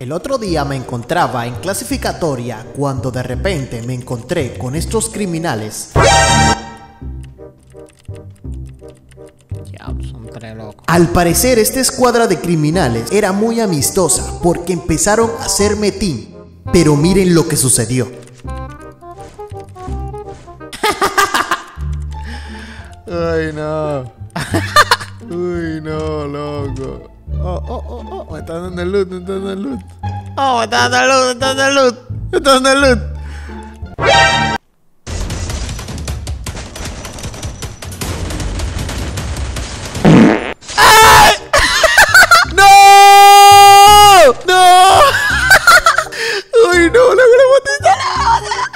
El otro día me encontraba en clasificatoria cuando de repente me encontré con estos criminales. Al parecer esta escuadra de criminales era muy amistosa porque empezaron a hacer metín, pero miren lo que sucedió. Ay no. Uy no, loco. Oh, me está dando el loot, me está dando el loot,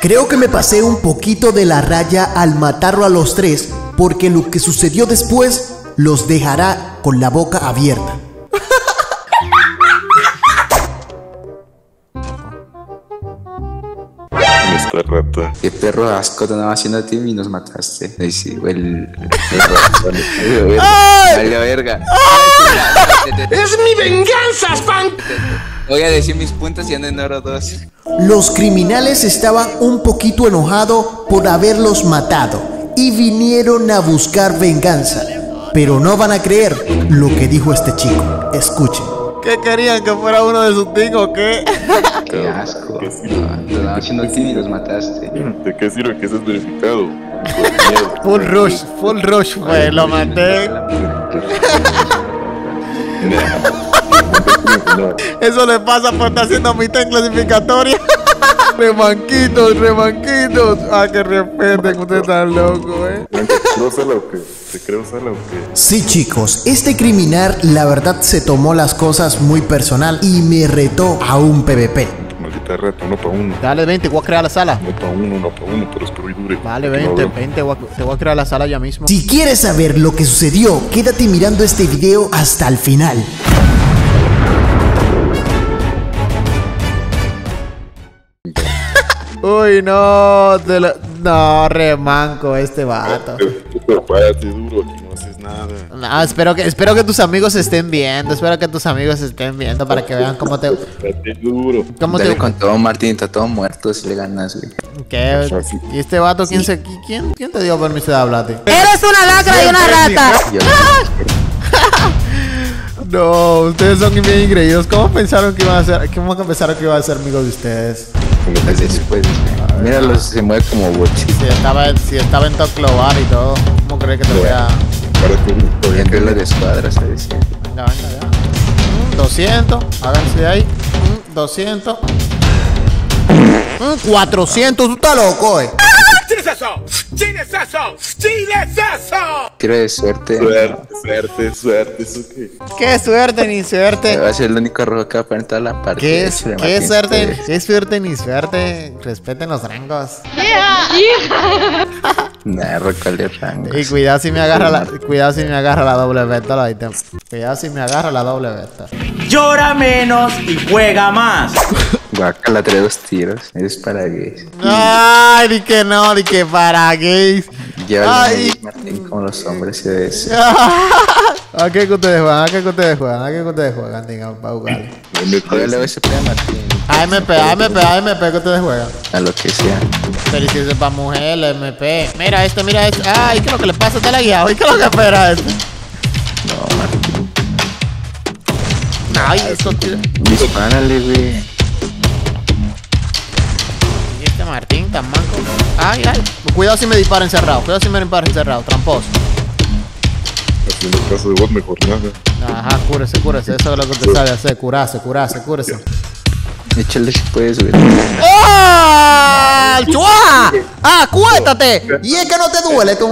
Creo que me pasé un poquito de la raya al matarlo a los tres, porque lo que sucedió después los dejará con la boca abierta. Qué perro asco, te andaba haciendo a ti y nos mataste. Ay, sí, el vale, verga. ¡Es mi venganza, Spank! Voy a decir mis puntos y ando en oro 2. Los criminales estaban un poquito enojados por haberlos matado y vinieron a buscar venganza. Pero no van a creer lo que dijo este chico. Escuchen. ¿Qué querían? ¿Que fuera uno de sus ticos o qué? Qué asco. ¿Qué sirve? No, haciendo aquí y los mataste. ¿De qué sirve que seas verificado? Full rush, güey. Lo maté. Eso le pasa por estar haciendo mitad en clasificatoria. Remanquitos. Ah, que respeten, ustedes están locos, Sí, chicos, este criminal la verdad se tomó las cosas muy personal y me retó a un PvP. Maldita reta, uno para uno. Dale 20, voy a crear la sala. Uno para uno, pero espero y dure. Vale, 20, te voy a crear la sala ya mismo. Si quieres saber lo que sucedió, quédate mirando este video hasta el final. Uy, no, no, remanco este vato. No haces nada. No, espero que tus amigos estén viendo. Para que vean cómo te. Dale con todo, Martín, está todo muerto si le ganas, güey. ¿Qué? ¿Y este vato quién se quién te dio permiso de hablarte? ¡Eres una lacra y una rata! No, ustedes son bien ingreídos. ¿Cómo pensaron que iban a hacer? ¿Cómo pensaron que iba a ser amigo de ustedes? Después, míralos, se mueve como boche. Si estaba en top global y todo, ¿cómo crees que te voy a...? Podría creer la de escuadra, se decía. Venga, ya. 200, háganse de ahí. 200. 400, tú estás loco, ¡Chile es eso! Quiero suerte. Suerte, ¿qué suerte ni suerte? Va a ser el único rojo que va a poner toda la parte. ¿Qué suerte ni suerte? Respeten los rangos. ¡Hija! Nah, recuerde rangos. Y cuidado si me agarra la... doble beta los ítems. Llora menos y juega más. Guacala, trae 2 tiros. Eres para gays. Ay, di que no, di que para gays. Lleva el Martín como los hombres se ves. ¿A qué que ustedes juegan? Digan, para jugar. Yo le voy a esperar a Martín. AMP, ¿qué ustedes juegan? A lo que sea. Felicidades para mujer, MP. Mira esto. Ay, ¿qué es lo que le pasa? Está la guía. ¿Qué es lo que espera esto? No, Martín. Ay, eso tira. Dispárale, güey. Martín, tan manco. Ay. Cuidado si me disparan cerrado. Tramposo. Haciendo caso de vos, mejor nada. Ajá, cúrese. Eso es lo que te sabe hacer. Curarse. Échale pues, güey. ¡Ah! ¡Chua! ¡Acuétate! Y es que no te duele tu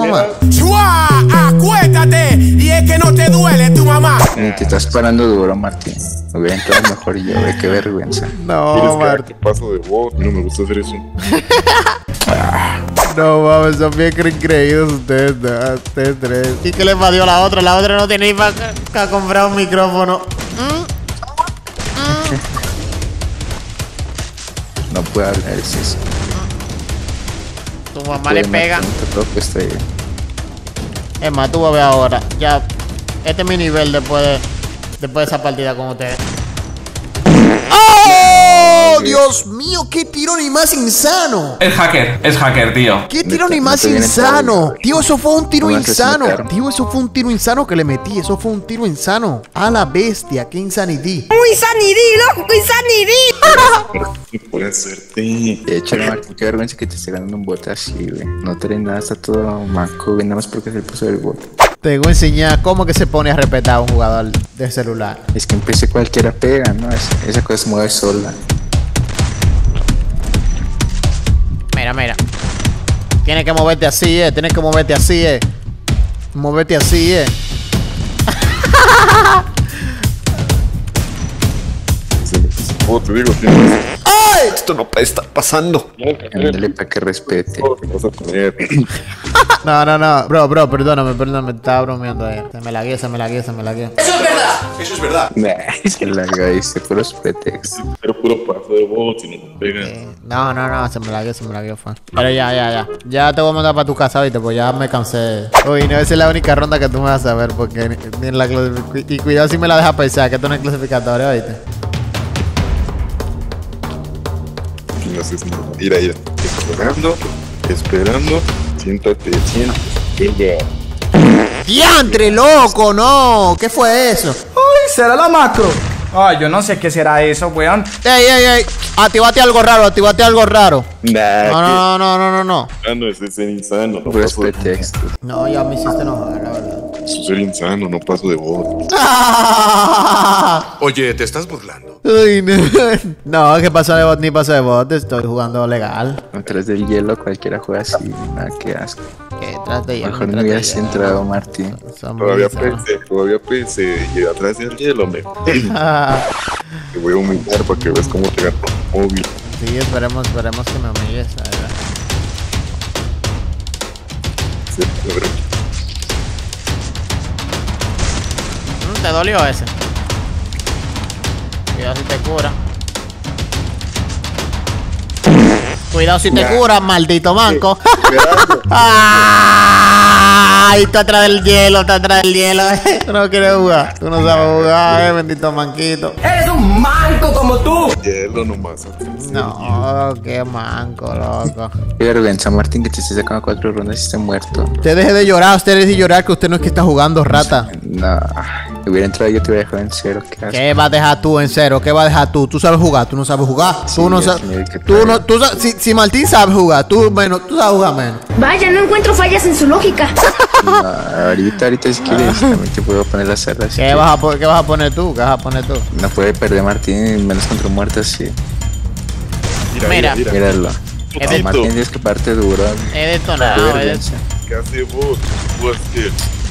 mamá. Ni te estás parando duro, Martín. Me hubiera entrado mejor yo, güey. Qué vergüenza. No, Martín. Paso de vos. No me gusta hacer eso. No, mames, son bien creídos ustedes, ¿no? Ustedes tres. ¿Y qué les valió la otra? La otra no tenía ni para comprar un micrófono. No puedo hablar, es eso. Tu mamá le pega. Es más, tú vas a ver ahora. Ya, este es mi nivel después de esa partida con ustedes. ¡Oh! Dios mío, qué tirón y más insano. Es hacker, tío. Qué tirón y más insano. Tío, eso fue un tiro insano. Tío, eso fue un tiro insano que le metí. Eso fue un tiro insano. A la bestia, qué insanidad. ¡Muy insanidad, loco! ¡Qué insanidad! ¡Qué buena suerte! De hecho, Marco, qué vergüenza que te esté ganando un bote así, güey. No trae nada, está todo maco, güey. Nada más porque es el paso del bote. Te voy a enseñar cómo que se pone a respetar a un jugador de celular. Es que empecé cualquiera pega, ¿no? Esa cosa se mueve sola. Mira. Tienes que moverte así, Tienes que moverte así, Moverte así, Oh, te digo, ¡ay! Esto no puede estar pasando. Ándale para que respete. No, bro, perdóname, estaba bromeando ahí. Se me lagué. Eso es verdad. Nah, se lagué, hice puros pretextos. Pero puro paso de bots y no te pegan. No, se me lagué, fan. Pero ya. Ya te voy a mandar para tu casa, viste, pues ya me cansé. Uy, no, esa es la única ronda que tú me vas a ver, porque ni en la clasificatoria. Y cuidado si me la dejas pensar, que esto no es clasificatoria, viste. No sé si no. Ira. Esperando. Siéntate. ¡Diantre, loco! ¡No! ¿Qué fue eso? ¡Ay! ¿Será la macro? Ay, yo no sé qué será eso, weón. ¡Ey! Activate algo raro. No. Ah, no, ese es ser insano. No paso de texto. No, ya me hiciste enojar, la verdad. Eso es ser insano, no paso de voz. Oye, te estás burlando. Ay, no. No, que paso de bot ni paso de bot. Estoy jugando legal. Atrás del hielo cualquiera juega así. Ah, qué asco. Atrás del hielo. Mejor no hubieras entrado, Martín. Todavía pensé. Y atrás del hielo, me. Te voy a humillar para que veas cómo te gano el móvil. Sí, esperemos que me humilles, la verdad. Sí, te dolió ese. Cuidado si te cura, maldito manco. Ay, está atrás del hielo. Tú no quieres jugar. Tú no sabes jugar, bendito manquito. ¡Eres un manco como tú! Hielo nomás. No, qué manco, loco. Qué vergüenza, Martín, que te estés sacando 4 rondas y estés muerto. Usted deje de llorar, usted deje de llorar, que usted no es que está jugando, rata. No. Hubiera entrado yo te hubiera dejado en cero. ¿Qué vas a dejar tú en cero? ¿Qué vas a dejar tú? Tú sabes jugar. Sí, tú no sabes. Si Martín sabe jugar, tú sabes jugar menos. Vaya, no encuentro fallas en su lógica. No, ahorita si quieres, también te puedo poner las cerdas. ¿Qué vas a poner tú? No puede perder Martín, menos contra un muerto así. Mira. Míralo. Martín, tienes que parte duro. He detonado. ¿Qué hace vos?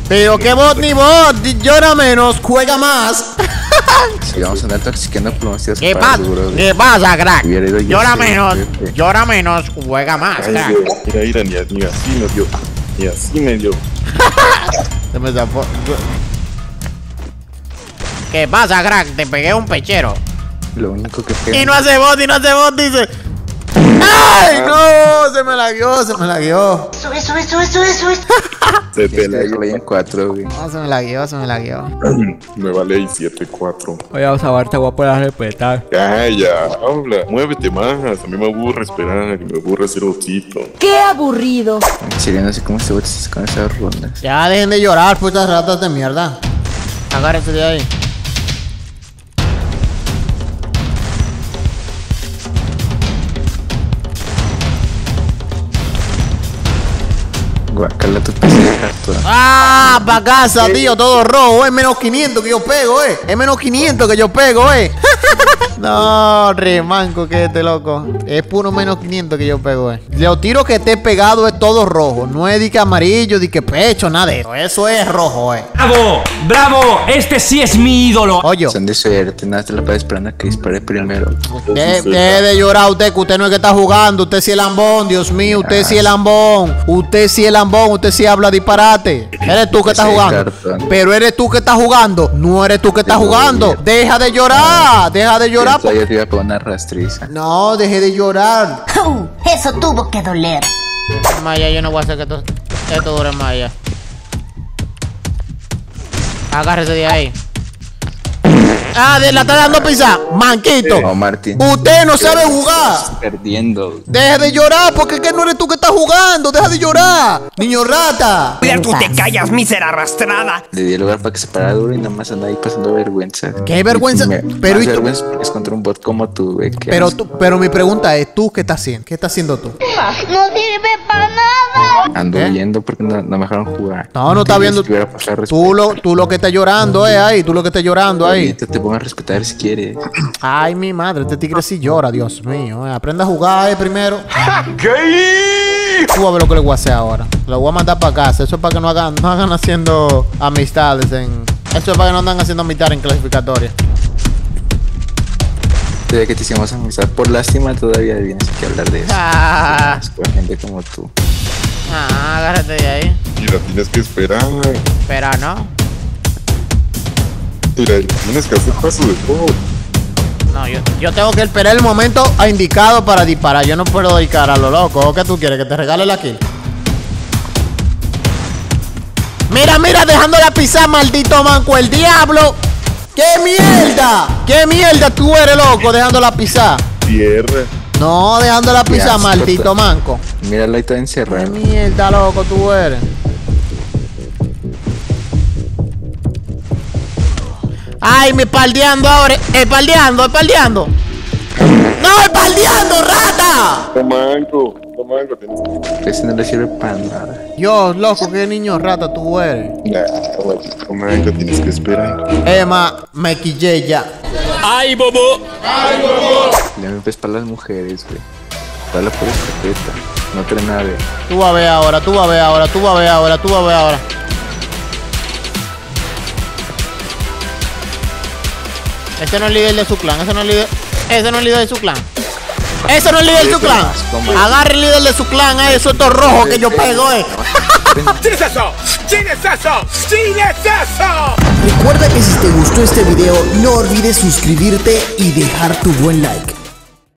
Pero que bot ni bot, llora menos, juega más. Sí, vamos a andar toxiqueando plomas. ¿Qué pasa, crack? Llora menos, juega más, crack. Mira, ni así me dio. Se me zafó. ¿Qué pasa, crack? Te pegué un pechero. Lo único que pega. Y no hace bot, dice. ¡Ay, no! Se me lagueó. Sube. Se te lagueó en 4, güey. No, se me lagueó. Me vale y 7-4. Oye, vamos a ver, te voy a poder respetar. Calla, habla. Muévete más. A mí me aburre esperar. Me aburre hacer botito. ¡Qué aburrido! En serio, no sé cómo se botas con esas rondas. Ya, dejen de llorar, putas ratas de mierda. Agárrense de ahí. Ah, pa' casa, tío, todo rojo, es menos 500 que yo pego, es menos 500 que yo pego, No, remanco que este loco. Es puro menos 500 que yo pego, Los tiros que te he pegado es todo rojo. No es de que amarillo, de que pecho, nada de eso. Eso es rojo, Bravo, este sí es mi ídolo. Oye, son de suerte, nada te la puedes esperar a que dispare primero. Deje de llorar usted, que usted no es que está jugando. Usted sí es lambón, Dios mío, usted sí es lambón. Usted sí habla disparate. Eres tú que estás jugando. Pero eres tú que estás jugando. No eres tú que estás jugando. Deja de llorar. Yo te iba a poner una rastriza. No, dejé de llorar. Eso tuvo que doler. Maya, yo no voy a hacer que esto dure más allá. Agárrese de ahí. Ah, de la está dando pizza. Manquito. No, Martín. Usted no sabe jugar. Estás perdiendo. Deja de llorar, porque es que no eres tú que estás jugando. Deja de llorar, niño rata. Cuidado, tú te callas, mísera arrastrada. Le di el lugar para que se parara duro y nada más anda ahí pasando vergüenza. ¿Qué vergüenza? Pero vergüenza es contra un bot como tú, güey. Pero mi pregunta es, ¿tú qué estás haciendo? ¿Qué estás haciendo tú? No sirve para nada. Ando viendo porque no me dejaron jugar. No, no está viendo. Tú lo que estás llorando, ahí. Tú lo que estás llorando, ahí. Te pongo a respetar si quieres. Ay, mi madre, este tigre sí llora, Dios mío. Aprenda a jugar, primero. ¿Qué? Tú a ver lo que le voy a hacer ahora. Lo voy a mandar para casa. Eso es para que no hagan haciendo amistades en... Eso es para que no andan haciendo amistades en clasificatoria. Desde que te hicimos amistad por lástima todavía tienes que hablar de eso. Por gente como tú. Agárrate de ahí. Y la tienes que esperar. Espera, ¿no? Mira, tienes que hacer paso de todo. No, yo tengo que esperar el momento indicado para disparar. Yo no puedo disparar a lo loco. ¿O qué tú quieres? ¿Que te regale la kill? Mira, mira, dejando la pisar, maldito manco, el diablo. ¡Qué mierda! ¡Qué mierda tú eres, loco! Dejándola pisar. Cierre. No, dejándola pisar, maldito manco. Míralo ahí, está encerrado. ¡Qué mierda, loco, tú eres! ¡Ay, me espaldeando ahora! ¡Espaldeando, espaldeando! ¡No, espaldeando, rata! ¡Tomanco! Ese no le sirve para nada. Dios, loco, qué niño rata tú eres. Tomanco, tienes que esperar. Emma, me quillé ya. ¡Ay, bobo! ¡Ay, bobo! Ya me ves para las mujeres, güey. Dale por escopeta. No trae nada. Tú vas a ver ahora. Este no es líder de su clan, ese no es líder de su clan. Agarre el líder de su clan, eso es todo rojo que yo pego, ¡Sin eso! Recuerda que si te gustó este video, no olvides suscribirte y dejar tu buen like.